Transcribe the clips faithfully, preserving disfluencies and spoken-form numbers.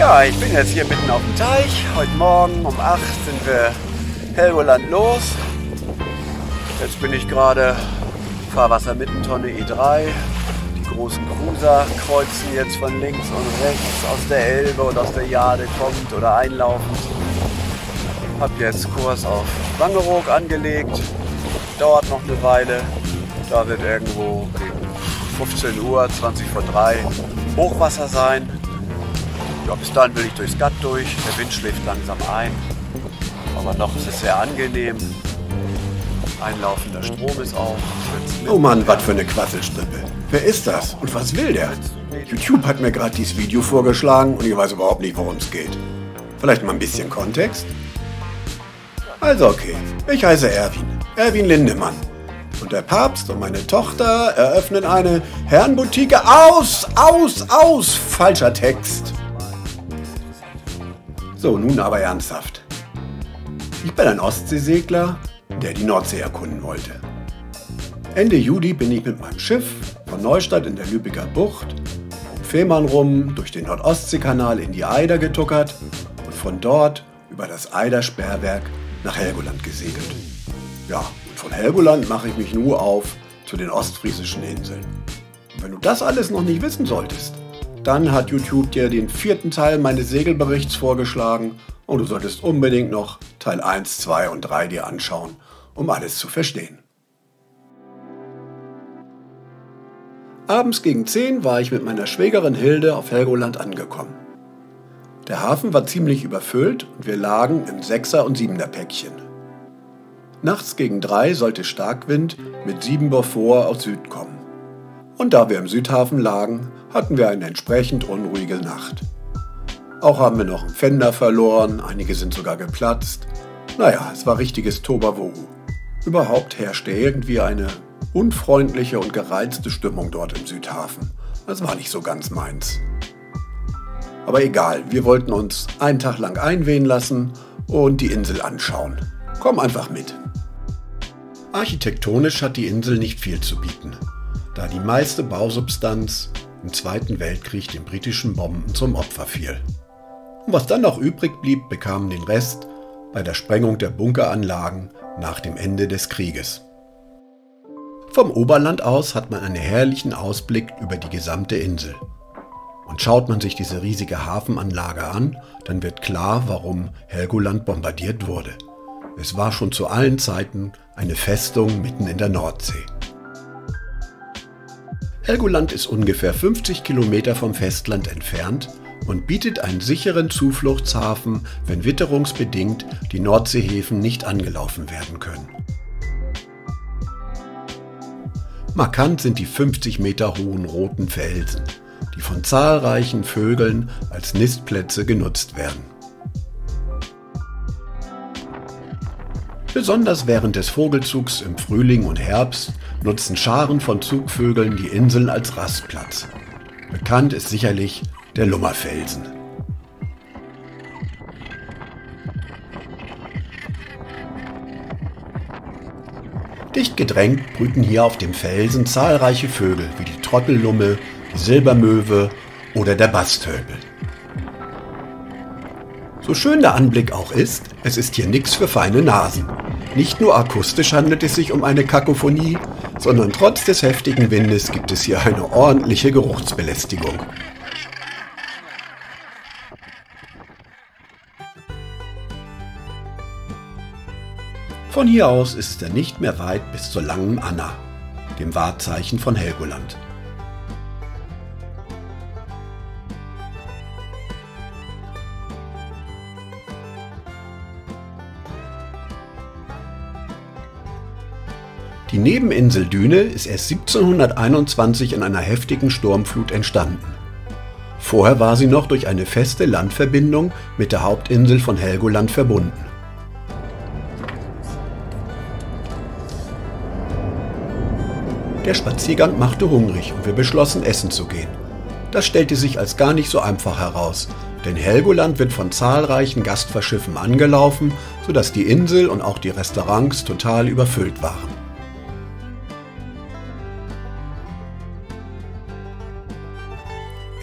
Ja, ich bin jetzt hier mitten auf dem Teich. Heute Morgen um acht sind wir Helgoland los. Jetzt bin ich gerade Fahrwassermittentonne E drei. Die großen Cruiser kreuzen jetzt von links und rechts aus der Elbe und aus der Jade kommt oder einlaufend. Ich habe jetzt Kurs auf Wangerooge angelegt. Dauert noch eine Weile. Da wird irgendwo gegen fünfzehn Uhr, zwanzig vor drei Hochwasser sein. Ja, bis dann will ich durchs Gatt durch. Der Wind schläft langsam ein. Aber noch ist es sehr angenehm. Einlaufender Strom ist auch. Oh Mann, was für eine Quasselstrippe. Wer ist das? Und was will der? YouTube hat mir gerade dieses Video vorgeschlagen und ich weiß überhaupt nicht, worum es geht. Vielleicht mal ein bisschen Kontext? Also okay, ich heiße Erwin. Erwin Lindemann. Und der Papst und meine Tochter eröffnen eine Herrenboutique. Aus, aus, aus! Falscher Text. So, nun aber ernsthaft. Ich bin ein Ostseesegler, der die Nordsee erkunden wollte. Ende Juli bin ich mit meinem Schiff von Neustadt in der Lübecker Bucht um Fehmarn rum durch den Nordostseekanal in die Eider getuckert und von dort über das Eidersperrwerk nach Helgoland gesegelt. Ja, und von Helgoland mache ich mich nur auf zu den ostfriesischen Inseln. Und wenn du das alles noch nicht wissen solltest, dann hat YouTube dir den vierten Teil meines Segelberichts vorgeschlagen und du solltest unbedingt noch Teil eins, zwei und drei dir anschauen, um alles zu verstehen. Abends gegen zehn war ich mit meiner Schwägerin Hilde auf Helgoland angekommen. Der Hafen war ziemlich überfüllt und wir lagen im Sechser- und Siebener Päckchen. Nachts gegen drei sollte Starkwind mit sieben Beaufort aus Süd kommen. Und da wir im Südhafen lagen, hatten wir eine entsprechend unruhige Nacht. Auch haben wir noch einen Fender verloren, einige sind sogar geplatzt. Naja, es war richtiges Tohuwabohu. Überhaupt herrschte irgendwie eine unfreundliche und gereizte Stimmung dort im Südhafen. Das war nicht so ganz meins. Aber egal, wir wollten uns einen Tag lang einwehen lassen und die Insel anschauen. Komm einfach mit. Architektonisch hat die Insel nicht viel zu bieten, da die meiste Bausubstanz im Zweiten Weltkrieg den britischen Bomben zum Opfer fiel. Und was dann noch übrig blieb, bekamen den Rest bei der Sprengung der Bunkeranlagen nach dem Ende des Krieges. Vom Oberland aus hat man einen herrlichen Ausblick über die gesamte Insel. Und schaut man sich diese riesige Hafenanlage an, dann wird klar, warum Helgoland bombardiert wurde. Es war schon zu allen Zeiten eine Festung mitten in der Nordsee. Helgoland ist ungefähr fünfzig Kilometer vom Festland entfernt und bietet einen sicheren Zufluchtshafen, wenn witterungsbedingt die Nordseehäfen nicht angelaufen werden können. Markant sind die fünfzig Meter hohen roten Felsen, die von zahlreichen Vögeln als Nistplätze genutzt werden. Besonders während des Vogelzugs im Frühling und Herbst nutzen Scharen von Zugvögeln die Inseln als Rastplatz. Bekannt ist sicherlich der Lummerfelsen. Dicht gedrängt brüten hier auf dem Felsen zahlreiche Vögel wie die Trottellumme, die Silbermöwe oder der Basstölpel. So schön der Anblick auch ist, es ist hier nichts für feine Nasen. Nicht nur akustisch handelt es sich um eine Kakophonie, sondern trotz des heftigen Windes gibt es hier eine ordentliche Geruchsbelästigung. Von hier aus ist es dann nicht mehr weit bis zur Langen Anna, dem Wahrzeichen von Helgoland. Die Nebeninsel Düne ist erst siebzehnhunderteinundzwanzig in einer heftigen Sturmflut entstanden. Vorher war sie noch durch eine feste Landverbindung mit der Hauptinsel von Helgoland verbunden. Der Spaziergang machte hungrig und wir beschlossen, essen zu gehen. Das stellte sich als gar nicht so einfach heraus, denn Helgoland wird von zahlreichen Gastverschiffen angelaufen, sodass die Insel und auch die Restaurants total überfüllt waren.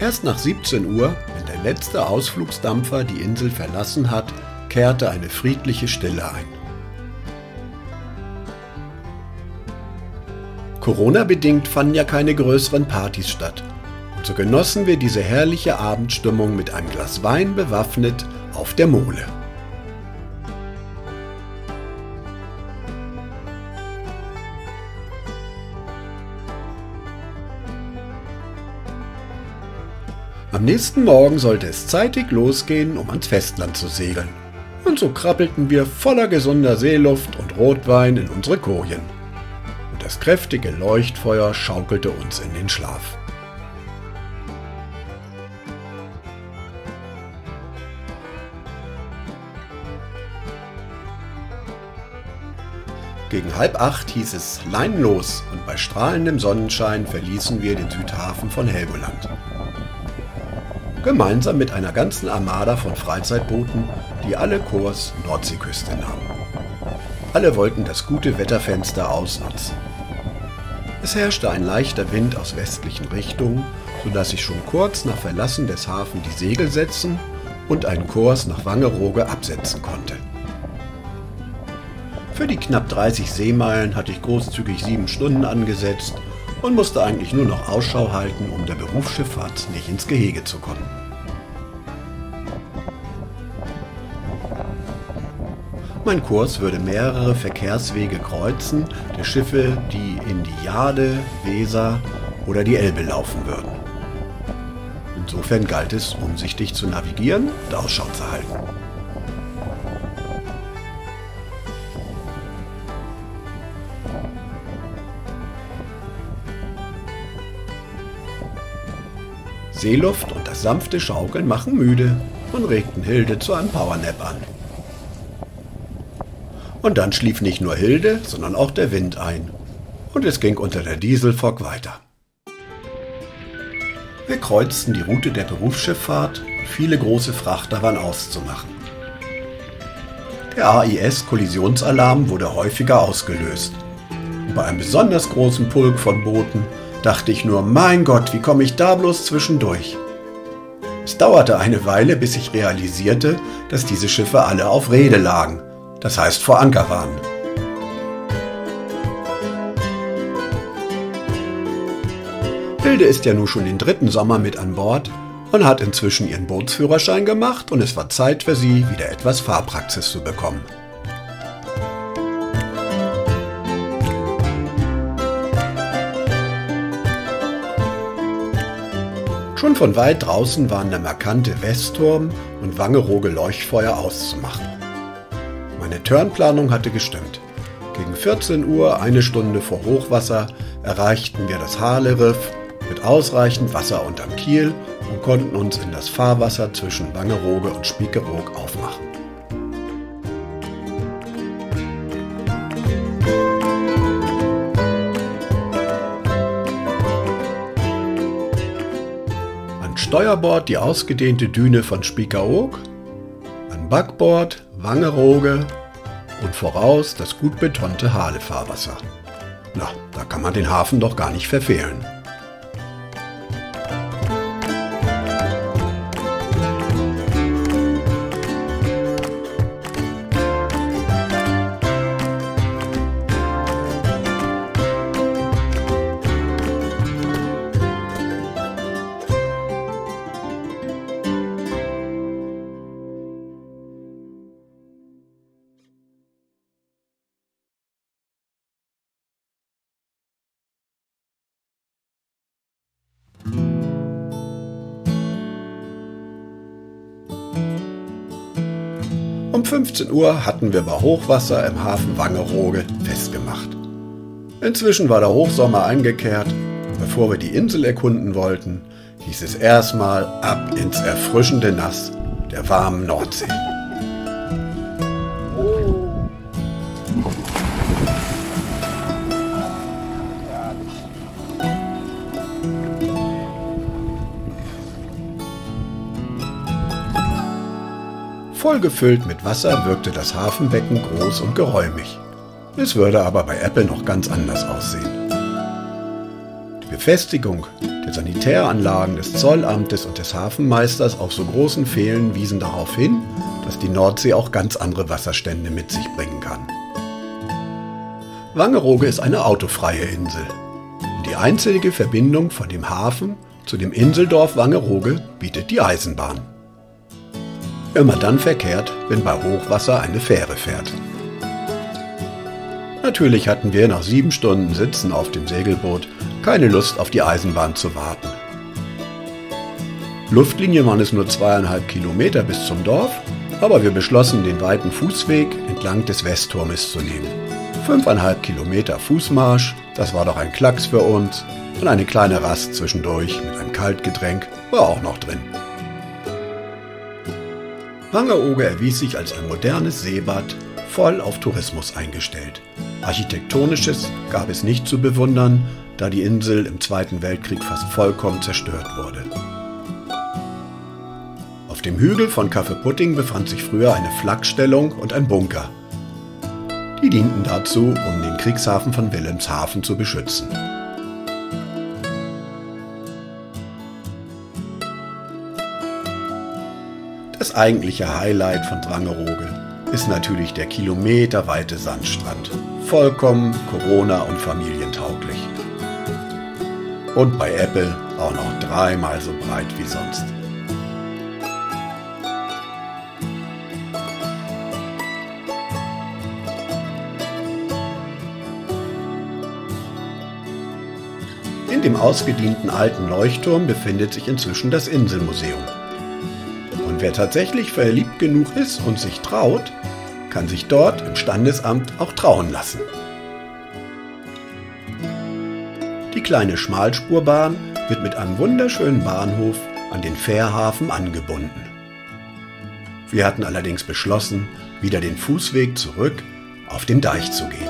Erst nach siebzehn Uhr, wenn der letzte Ausflugsdampfer die Insel verlassen hat, kehrte eine friedliche Stille ein. Corona-bedingt fanden ja keine größeren Partys statt. Und so genossen wir diese herrliche Abendstimmung mit einem Glas Wein bewaffnet auf der Mole. Am nächsten Morgen sollte es zeitig losgehen, um ans Festland zu segeln. Und so krabbelten wir voller gesunder Seeluft und Rotwein in unsere Kojen. Und das kräftige Leuchtfeuer schaukelte uns in den Schlaf. Gegen halb acht hieß es Leinen los und bei strahlendem Sonnenschein verließen wir den Südhafen von Helgoland. Gemeinsam mit einer ganzen Armada von Freizeitbooten, die alle Kurs Nordseeküste nahmen. Alle wollten das gute Wetterfenster ausnutzen. Es herrschte ein leichter Wind aus westlichen Richtungen, sodass ich schon kurz nach Verlassen des Hafens die Segel setzen und einen Kurs nach Wangerooge absetzen konnte. Für die knapp dreißig Seemeilen hatte ich großzügig sieben Stunden angesetzt und musste eigentlich nur noch Ausschau halten, um der Berufsschifffahrt nicht ins Gehege zu kommen. Mein Kurs würde mehrere Verkehrswege kreuzen, der Schiffe, die in die Jade, Weser oder die Elbe laufen würden. Insofern galt es, umsichtig zu navigieren und Ausschau zu halten. Seeluft und das sanfte Schaukeln machen müde und regten Hilde zu einem Powernap an. Und dann schlief nicht nur Hilde, sondern auch der Wind ein. Und es ging unter der Dieselfog weiter. Wir kreuzten die Route der Berufsschifffahrt und viele große Frachter waren auszumachen. Der A I S-Kollisionsalarm wurde häufiger ausgelöst. Und bei einem besonders großen Pulk von Booten dachte ich nur, mein Gott, wie komme ich da bloß zwischendurch? Es dauerte eine Weile, bis ich realisierte, dass diese Schiffe alle auf Rede lagen, das heißt vor Anker waren. Hilde ist ja nun schon den dritten Sommer mit an Bord und hat inzwischen ihren Bootsführerschein gemacht und es war Zeit für sie, wieder etwas Fahrpraxis zu bekommen. Schon von weit draußen waren der markante Westturm und Wangerooge Leuchtfeuer auszumachen. Meine Turnplanung hatte gestimmt. Gegen vierzehn Uhr, eine Stunde vor Hochwasser, erreichten wir das Harle-Riff mit ausreichend Wasser unterm Kiel und konnten uns in das Fahrwasser zwischen Wangerooge und Spiekeroog aufmachen. Steuerbord die ausgedehnte Düne von Spiekeroog, an Backbord Wangerooge und voraus das gut betonte Harle-Fahrwasser. Na, da kann man den Hafen doch gar nicht verfehlen. Um fünfzehn Uhr hatten wir bei Hochwasser im Hafen Wangerooge festgemacht. Inzwischen war der Hochsommer eingekehrt. Bevor wir die Insel erkunden wollten, hieß es erstmal ab ins erfrischende Nass der warmen Nordsee. Vollgefüllt mit Wasser wirkte das Hafenbecken groß und geräumig. Es würde aber bei Apple noch ganz anders aussehen. Die Befestigung der Sanitäranlagen des Zollamtes und des Hafenmeisters auf so großen Fehlen wiesen darauf hin, dass die Nordsee auch ganz andere Wasserstände mit sich bringen kann. Wangerooge ist eine autofreie Insel. Die einzige Verbindung von dem Hafen zu dem Inseldorf Wangerooge bietet die Eisenbahn. Immer dann verkehrt, wenn bei Hochwasser eine Fähre fährt. Natürlich hatten wir nach sieben Stunden Sitzen auf dem Segelboot keine Lust auf die Eisenbahn zu warten. Luftlinie waren es nur zweieinhalb Kilometer bis zum Dorf, aber wir beschlossen, den weiten Fußweg entlang des Westturmes zu nehmen. Fünfeinhalb Kilometer Fußmarsch, das war doch ein Klacks für uns, und eine kleine Rast zwischendurch mit einem Kaltgetränk war auch noch drin. Wangerooge erwies sich als ein modernes Seebad, voll auf Tourismus eingestellt. Architektonisches gab es nicht zu bewundern, da die Insel im Zweiten Weltkrieg fast vollkommen zerstört wurde. Auf dem Hügel von Kaffeepudding befand sich früher eine Flakstellung und ein Bunker. Die dienten dazu, um den Kriegshafen von Wilhelmshaven zu beschützen. Das eigentliche Highlight von Wangerooge ist natürlich der kilometerweite Sandstrand, vollkommen Corona- und familientauglich. Und bei Apple auch noch dreimal so breit wie sonst. In dem ausgedienten alten Leuchtturm befindet sich inzwischen das Inselmuseum. Und wer tatsächlich verliebt genug ist und sich traut, kann sich dort im Standesamt auch trauen lassen. Die kleine Schmalspurbahn wird mit einem wunderschönen Bahnhof an den Fährhafen angebunden. Wir hatten allerdings beschlossen, wieder den Fußweg zurück auf den Deich zu gehen.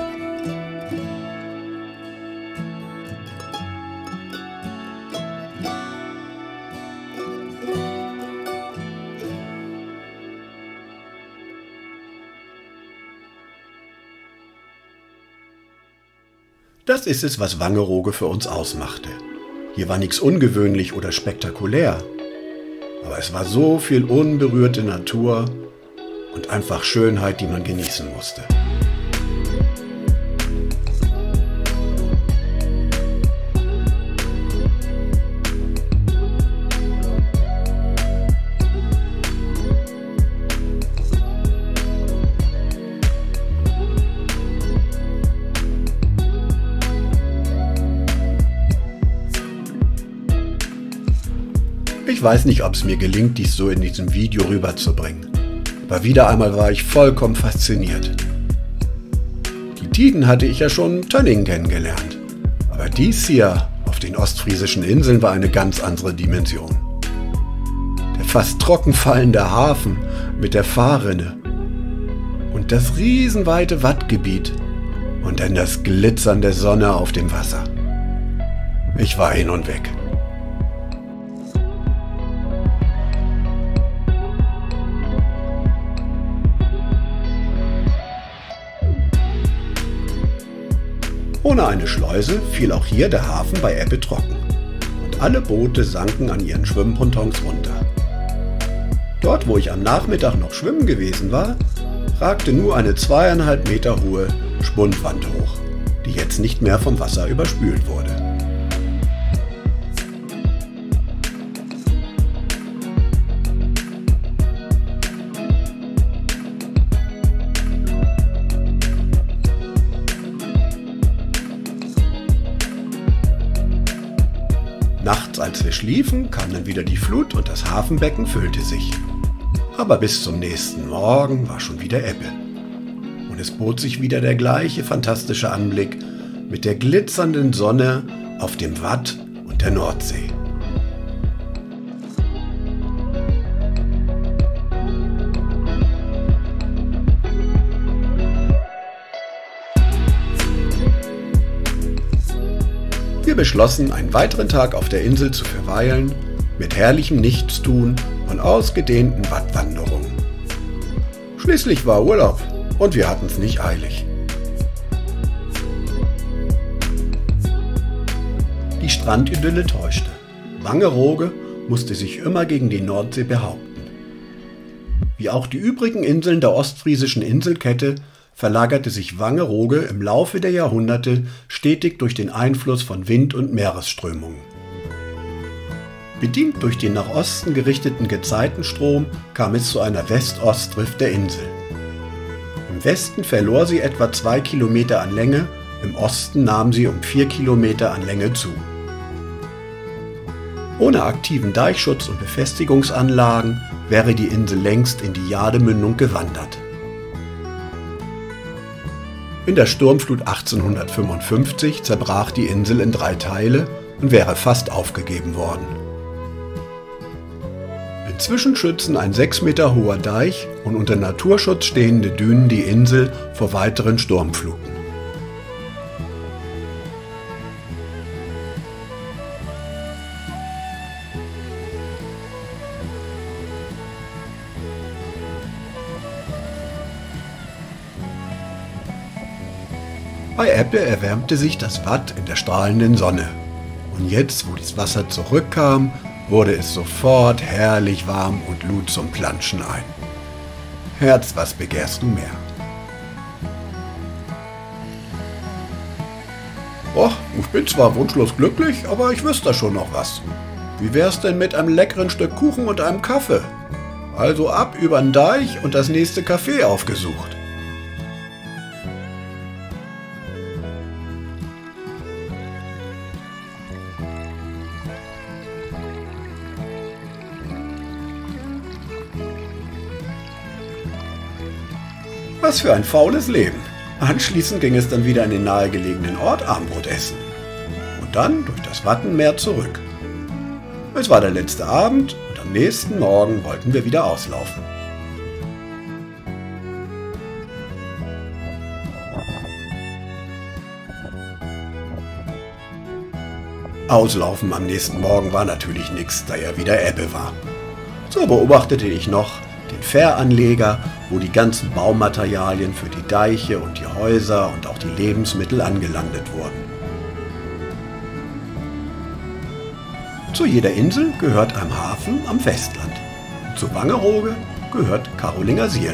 Das ist es, was Wangerooge für uns ausmachte. Hier war nichts ungewöhnlich oder spektakulär, aber es war so viel unberührte Natur und einfach Schönheit, die man genießen musste. Ich weiß nicht, ob es mir gelingt, dies so in diesem Video rüberzubringen, aber wieder einmal war ich vollkommen fasziniert. Die Tiden hatte ich ja schon in Tönningen kennengelernt, aber dies hier auf den ostfriesischen Inseln war eine ganz andere Dimension. Der fast trocken fallende Hafen mit der Fahrrinne und das riesenweite Wattgebiet und dann das Glitzern der Sonne auf dem Wasser. Ich war hin und weg. Ohne eine Schleuse fiel auch hier der Hafen bei Ebbe trocken und alle Boote sanken an ihren Schwimmpontons runter. Dort, wo ich am Nachmittag noch schwimmen gewesen war, ragte nur eine zweieinhalb Meter hohe Spundwand hoch, die jetzt nicht mehr vom Wasser überspült wurde. Nachts, als wir schliefen, kam dann wieder die Flut und das Hafenbecken füllte sich. Aber bis zum nächsten Morgen war schon wieder Ebbe. Und es bot sich wieder der gleiche fantastische Anblick mit der glitzernden Sonne auf dem Watt und der Nordsee. Wir beschlossen, einen weiteren Tag auf der Insel zu verweilen, mit herrlichem Nichtstun und ausgedehnten Wattwanderungen. Schließlich war Urlaub und wir hatten es nicht eilig. Die Strandidylle täuschte. Wangerooge musste sich immer gegen die Nordsee behaupten. Wie auch die übrigen Inseln der ostfriesischen Inselkette verlagerte sich Wangerooge im Laufe der Jahrhunderte stetig durch den Einfluss von Wind- und Meeresströmungen. Bedingt durch den nach Osten gerichteten Gezeitenstrom kam es zu einer West-Ost-Drift der Insel. Im Westen verlor sie etwa zwei Kilometer an Länge, im Osten nahm sie um vier Kilometer an Länge zu. Ohne aktiven Deichschutz und Befestigungsanlagen wäre die Insel längst in die Jademündung gewandert. In der Sturmflut achtzehnhundertfünfundfünfzig zerbrach die Insel in drei Teile und wäre fast aufgegeben worden. Inzwischen schützen ein sechs Meter hoher Deich und unter Naturschutz stehende Dünen die Insel vor weiteren Sturmfluten. Bei Ebbe erwärmte sich das Watt in der strahlenden Sonne. Und jetzt, wo das Wasser zurückkam, wurde es sofort herrlich warm und lud zum Planschen ein. Herz, was begehrst du mehr? Och, ich bin zwar wunschlos glücklich, aber ich wüsste schon noch was. Wie wär's denn mit einem leckeren Stück Kuchen und einem Kaffee? Also ab übern Deich und das nächste Café aufgesucht. Was für ein faules Leben. Anschließend ging es dann wieder in den nahegelegenen Ort Abendbrot essen. Und dann durch das Wattenmeer zurück. Es war der letzte Abend und am nächsten Morgen wollten wir wieder auslaufen. Auslaufen am nächsten Morgen war natürlich nichts, da ja wieder Ebbe war. So beobachtete ich noch den Fähranleger, wo die ganzen Baumaterialien für die Deiche und die Häuser und auch die Lebensmittel angelandet wurden. Zu jeder Insel gehört ein Hafen am Festland. Und zu Wangerooge gehört Karolingersiel.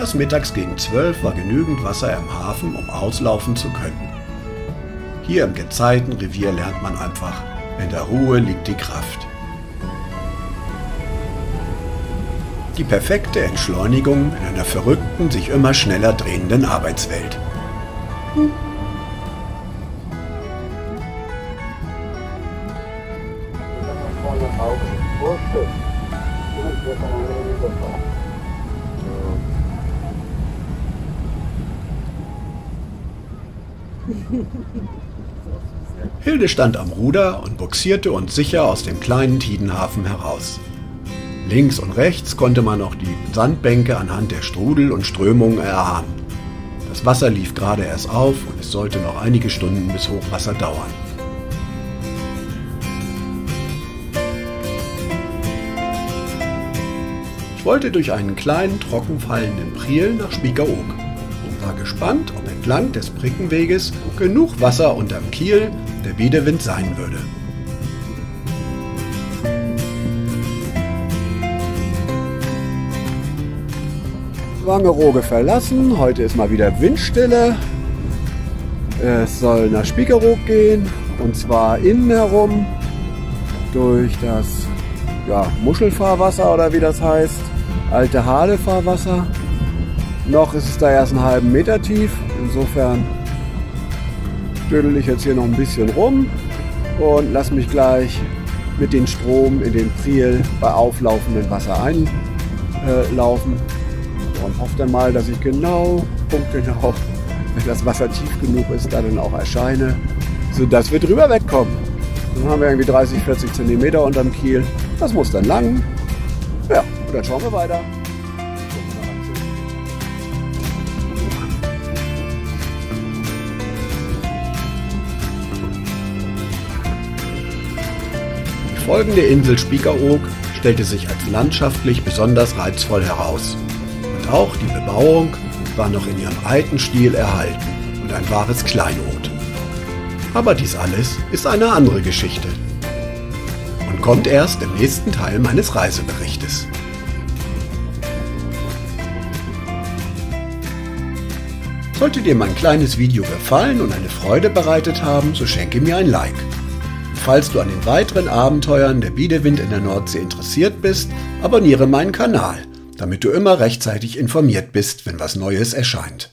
Erst mittags gegen zwölf war genügend Wasser im Hafen, um auslaufen zu können. Hier im Gezeitenrevier lernt man einfach, in der Ruhe liegt die Kraft. Die perfekte Entschleunigung in einer verrückten, sich immer schneller drehenden Arbeitswelt. Hm. Hilde stand am Ruder und buxierte uns sicher aus dem kleinen Tidenhafen heraus. Links und rechts konnte man auch die Sandbänke anhand der Strudel und Strömungen erahnen. Das Wasser lief gerade erst auf und es sollte noch einige Stunden bis Hochwasser dauern. Ich wollte durch einen kleinen, trocken fallenden Priel nach Spiekeroog und war gespannt, ob entlang des Brickenweges genug Wasser unterm Kiel der Biedewind sein würde. Wangerooge verlassen, heute ist mal wieder Windstille. Es soll nach Spiekeroog gehen und zwar innen herum durch das ja, Muschelfahrwasser oder wie das heißt, alte Harle-Fahrwasser. Noch ist es da erst einen halben Meter tief, insofern dödel ich jetzt hier noch ein bisschen rum und lasse mich gleich mit dem Strom in den Priel bei auflaufendem Wasser einlaufen äh, und hoffe dann mal, dass ich genau, punktgenau, wenn das Wasser tief genug ist, dann auch erscheine, sodass wir drüber wegkommen. Dann haben wir irgendwie dreißig, vierzig Zentimeter unterm Kiel, das muss dann lang. Ja, und dann schauen wir weiter. folgende Insel Spiekeroog stellte sich als landschaftlich besonders reizvoll heraus. Und auch die Bebauung war noch in ihrem alten Stil erhalten und ein wahres Kleinod. Aber dies alles ist eine andere Geschichte und kommt erst im nächsten Teil meines Reiseberichtes. Sollte dir mein kleines Video gefallen und eine Freude bereitet haben, so schenke mir ein Like. Und falls du an den weiteren Abenteuern der Biedewind in der Nordsee interessiert bist, abonniere meinen Kanal, damit du immer rechtzeitig informiert bist, wenn was Neues erscheint.